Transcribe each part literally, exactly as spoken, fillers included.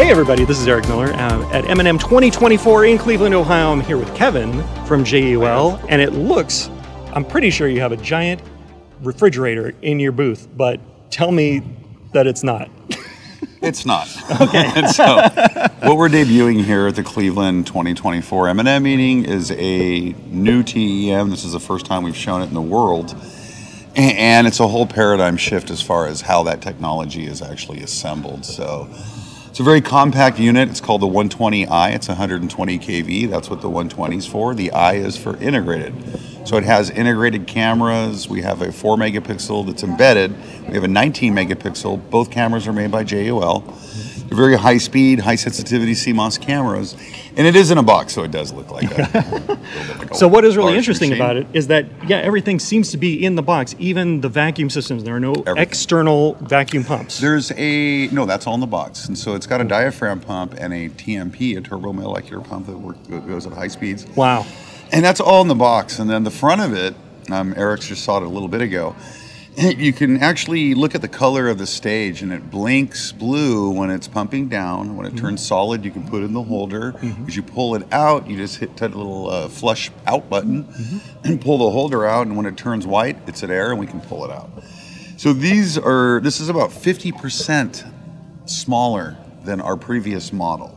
Hey everybody, this is Eric Miller um, at M and M twenty twenty-four in Cleveland, Ohio. I'm here with Kevin from J E O L, and it looks, I'm pretty sure you have a giant refrigerator in your booth, but tell me that it's not. It's not. Okay. And so what we're debuting here at the Cleveland twenty twenty-four M and M meeting is a new T E M. This is the first time we've shown it in the world. And it's a whole paradigm shift as far as how that technology is actually assembled. So it's a very compact unit. It's called the one twenty i. It's one hundred twenty k V. That's what the one twenty is for. The I is for integrated. So it has integrated cameras. We have a four megapixel that's embedded. We have a nineteen megapixel. Both cameras are made by J E O L. They're very high speed, high sensitivity C MOS cameras. And it is in a box, so it does look like a, like a So what is really interesting machine. about it is that, yeah, everything seems to be in the box, even the vacuum systems. There are no everything. external vacuum pumps. There's a, no, that's all in the box. And so it's got a diaphragm pump and a T M P, a turbomolecular pump that works, goes at high speeds. Wow. And that's all in the box. And then the front of it, um, Eric's just saw it a little bit ago, you can actually look at the color of the stage, and it blinks blue when it's pumping down. When it mm-hmm. turns solid, you can put it in the holder. Mm-hmm. As you pull it out, you just hit that little uh, flush out button mm-hmm. and pull the holder out. And when it turns white, it's at air, and we can pull it out. So these are, this is about fifty percent smaller than our previous model.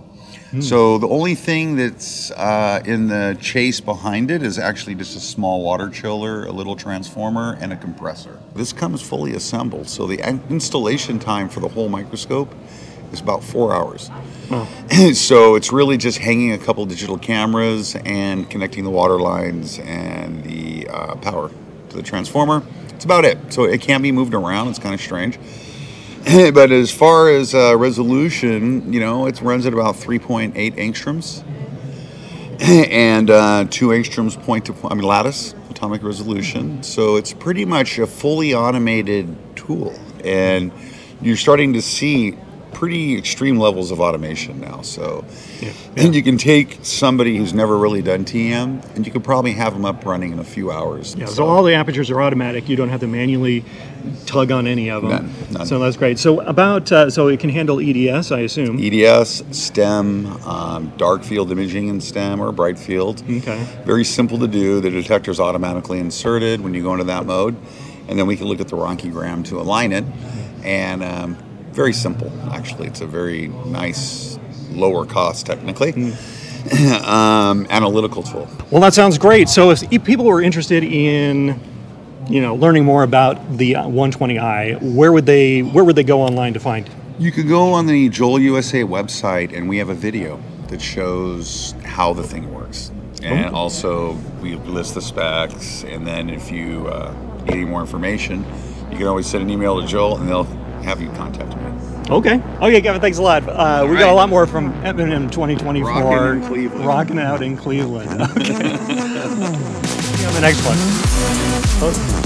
So the only thing that's uh, in the chase behind it is actually just a small water chiller, a little transformer, and a compressor. This comes fully assembled, so the installation time for the whole microscope is about four hours. Oh. So it's really just hanging a couple digital cameras and connecting the water lines and the uh, power to the transformer. It's about it. So it can't be moved around. It's kind of strange. But as far as uh, resolution, you know, it runs at about three point eight angstroms and uh, two angstroms point to point, I mean, lattice, atomic resolution. So it's pretty much a fully automated tool. And you're starting to see pretty extreme levels of automation now. So yeah. Yeah. And you can take somebody who's never really done T M, and you could probably have them up running in a few hours. Yeah, so, so all the apertures are automatic. You don't have to manually tug on any of them. None, none. So that's great. So about uh, so it can handle E D S, I assume. E D S, STEM, um, dark field imaging in STEM or bright field. Okay. Very simple to do. The detector's automatically inserted when you go into that mode, and then we can look at the Ronchi gram to align it, and um, very simple, actually. It's a very nice, lower cost, technically, mm. um, analytical tool. Well, that sounds great. So if people were interested in, you know, learning more about the one twenty i, where would they, where would they go online to find? You could go on the J E O L U S A website, and we have a video that shows how the thing works. And oh. also, we list the specs, and then if you uh, need any more information, you can always send an email to J E O L, and they'll have you contact me. Okay. Okay, Kevin, thanks a lot. Uh, we right. got a lot more from M and M twenty twenty-four. Rocking in Cleveland. Rocking out in Cleveland. Okay. On the next one. Oh.